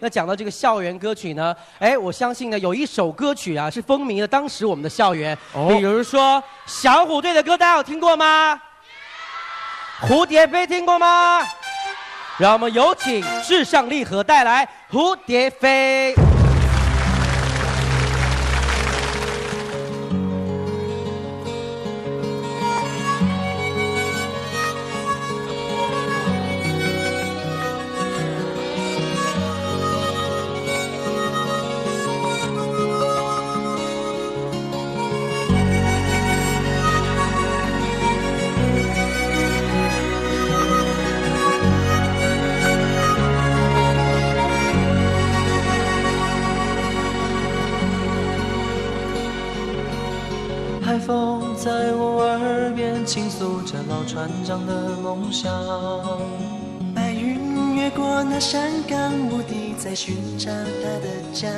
那讲到这个校园歌曲呢，哎，我相信呢有一首歌曲啊是风靡了当时我们的校园，比如说小虎队的歌，大家有听过吗？蝴蝶飞听过吗？让我们有请至上励合带来《蝴蝶飞》。船长的梦想，白云越过那山岗，目的在寻找他的家。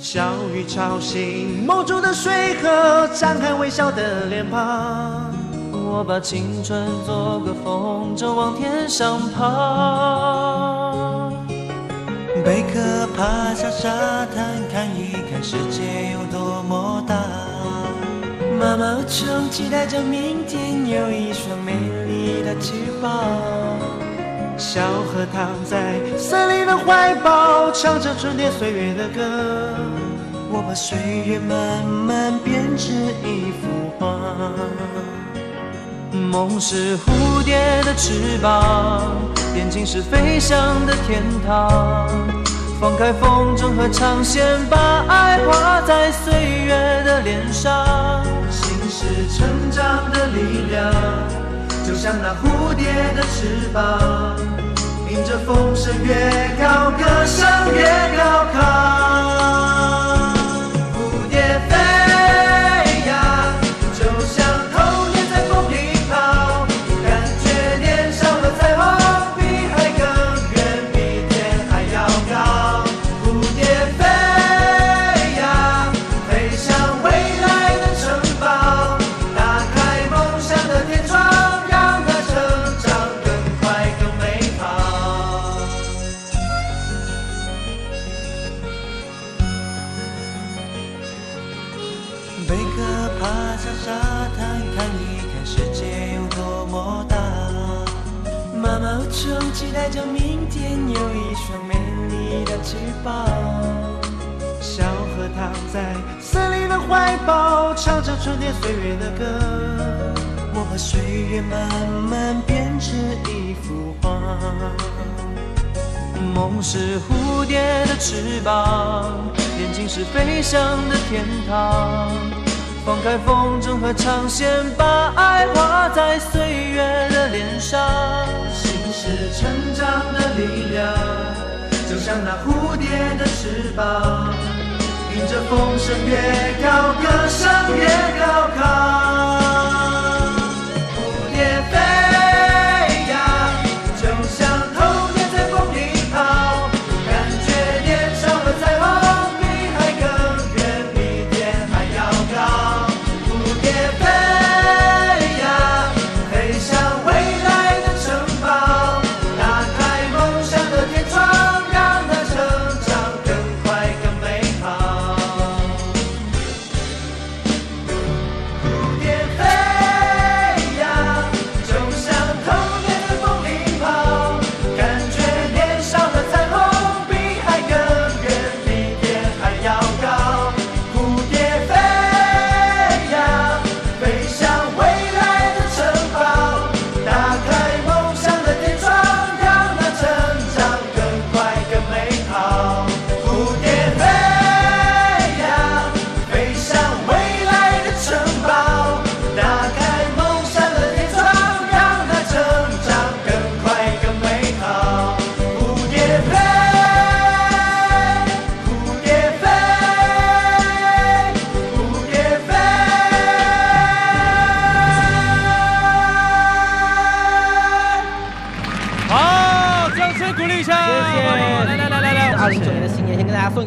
小雨吵醒梦中的水河，张开微笑的脸庞。我把青春做个风筝，往天上爬。贝壳爬上沙滩，看一看世界有多么大。妈妈从期待着明天有一双美丽的翅膀，小河躺在森林的怀抱，唱着春天岁月的歌。我把岁月慢慢编织一幅画，梦是蝴蝶的翅膀，眼睛是飞翔的天堂，放开风筝和长线，把爱画在岁月的脸上。是成长的力量，就像那蝴蝶的翅膀，迎着风声越高，歌声越高亢。蝴蝶飞呀，就像童年在风里跑，感觉年少的彩虹比海更远，比天还要高。蝴蝶飞呀，飞向未来的城堡。总期待着明天有一双美丽的翅膀，小河躺在森林的怀抱，唱着春天岁月的歌。我把岁月慢慢编织一幅画，梦是蝴蝶的翅膀，眼睛是飞翔的天堂，放开风筝和长线，把爱画在岁月的脸上。是成长的力量，就像那蝴蝶的翅膀，迎着风声越高，歌声越高亢。蝴蝶飞呀，就像童年在风里跑，感觉年少的彩虹比海更远，比天还要高。蝴蝶飞呀，飞向未来的城堡。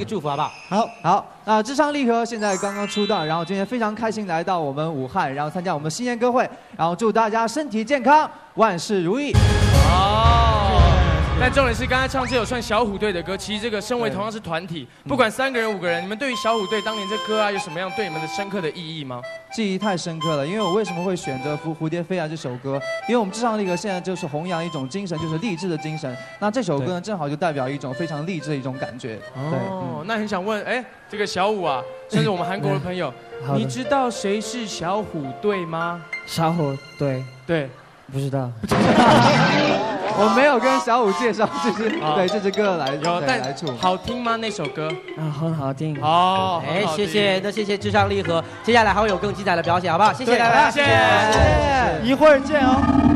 祝福好不好？好，那至上励合现在刚刚出道，然后今天非常开心来到我们武汉，然后参加我们新年歌会，然后祝大家身体健康，万事如意。哦，那但重点是刚才唱这首算小虎队的歌，其实这个身为同样是团体，不管3个人5个人，你们对于小虎队当年这歌啊有什么样对你们的深刻的意义吗？记忆太深刻了，因为我为什么会选择《蝴蝶飞啊》这首歌？因为我们这上一个现在就是弘扬一种精神，就是励志的精神。那这首歌呢，正好就代表一种非常励志的一种感觉。哦，那很想问，哎，这个小虎啊，甚至我们韩国的朋友，你知道谁是小虎队吗？小虎队，对，不知道。 我没有跟小虎介绍，就是对这支歌来有来处。好听吗？那首歌啊，很好听。哦，哎，谢谢，那谢谢至上励合，接下来还会有更精彩的表演，好不好？谢谢大家，谢谢，一会儿见哦。